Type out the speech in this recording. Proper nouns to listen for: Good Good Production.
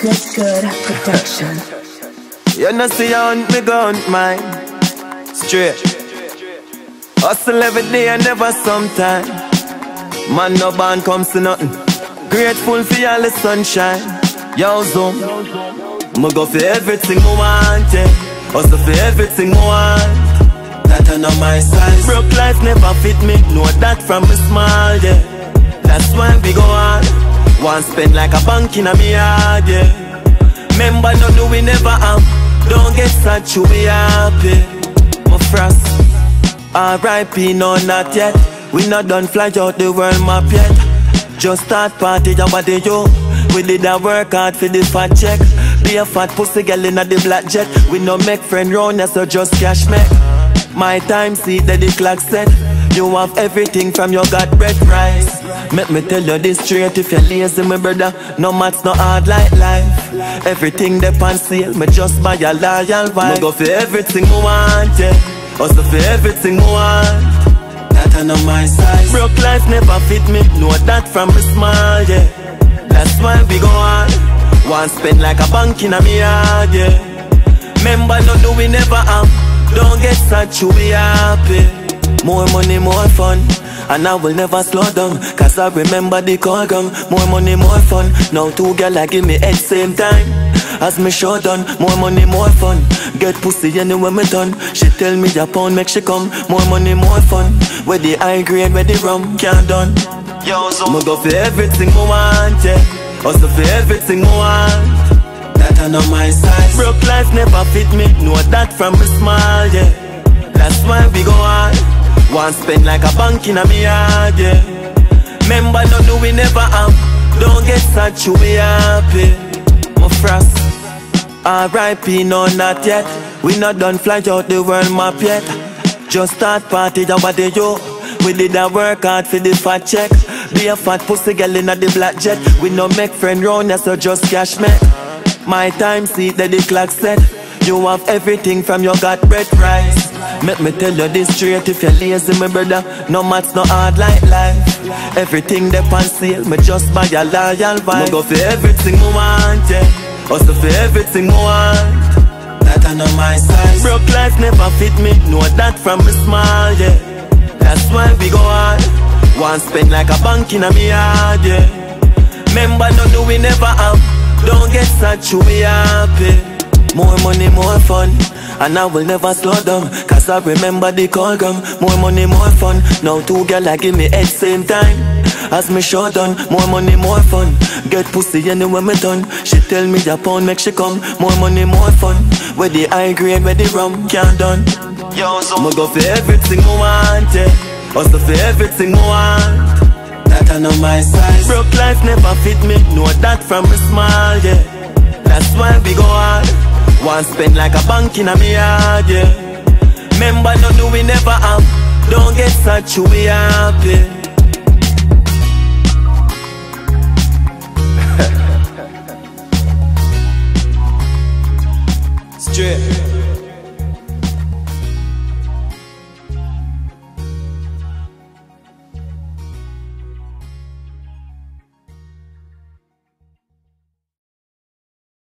Good Production. You know see I hunt me go hunt mine. Straight. Hustle every day and never sometime. Man no band comes to nothing. Grateful for all the sunshine. Yo zoom. I'ma go for everything I want, yeah. Hustle for everything I want. That I know my size. Broke life never fit me. Know that from me small, yeah. That's why we go on. One spend like a bank in a me yard, yeah. Member no do we never am. Don't get sad, you be happy. My frost, R.I.P. no not yet. We not done fly out the world map yet. Just start party, jabba yo. We did a work hard for the fat check. Be a fat pussy girl in the black jet. We no make friend round us, so just cash me. My time see that the clock set. You have everything from your God bread rice. Make me tell you this straight, if you're lazy, my brother, no maths, no hard like life. Everything they pan sale, me just buy a loyal wife. Me go for everything I want, yeah. Hustle for everything I want. That I know my size. Broke life never fit me, know that from me small, yeah. That's why we go on. One spend like a bank in a me yard, yeah. Member no do we never am. Don't get sad, you be happy. More money, more fun. And I will never slow down, cause I remember the call gone. More money, more fun. Now two girls I give me head same time as me show done. More money, more fun. Get pussy anywhere me done. She tell me a pound make she come. More money, more fun. Where the high grade, where the rum can't done. Yo, so me go for everything I want, yeah. Hustle for everything I want. That I know my size. Broke life never fit me. Know that from me small, yeah. That's why we go on. One spend like a bank in a me yard, yeah. Member no do we never am. Don't get sad, you be happy. My frost, R.I.P. no not yet. We not done fly out the world map yet. Just start party, jabba yo. We did a work hard for the fat check. Be a fat pussy girl in the black jet. We no make friend round us, so just cash me. My time see that the clock set. You have everything from your God bread rice. Make me tell you this straight, if you're lazy, my brother, no maths, no hard like life. Everything they pan sale, me just buy a loyal wife. Me go for everything I want, yeah. Hustle for everything I want. That I know my size. Broke life never fit me, know that from me small, yeah. That's why we go on. One spend like a bank in a me yard, yeah. Member no do we never have. Don't get sad, you be happy. More money, more fun. And I will never slow down, cause I remember the call gone. More money, more fun. Now two girls I give me head same time as me show done. More money, more fun. Get pussy anywhere me done. She tell me a pound make she come. More money, more fun. Where the high grade, where the rum can't done. Yo, so me go for everything I want, yeah. Hustle for everything I want. That I know my size. Broke life never fit me, know that from me small, yeah. That's why we go hard. One spend like a bank in a me yard, yeah. Member no do we never am. Don't get sad, you be happy. Straight.